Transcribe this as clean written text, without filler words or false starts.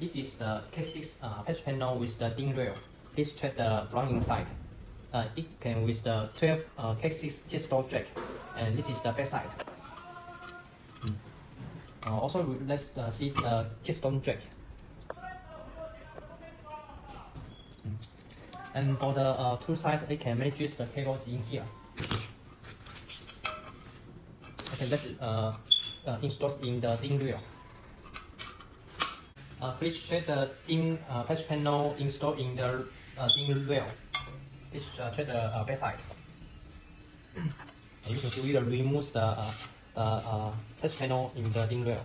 This is the K6 patch panel with the DIN rail. Please check the front inside. It came with the 12 K6 Keystone Jack, and this is the back side. Also, let's see the Keystone Jack. And for the two sides, it can manage the cables in here. Okay, let's install in the DIN rail. Please check the DIN patch panel installed in the DIN rail. Please check the back side. You can see we remove the patch panel in the DIN rail.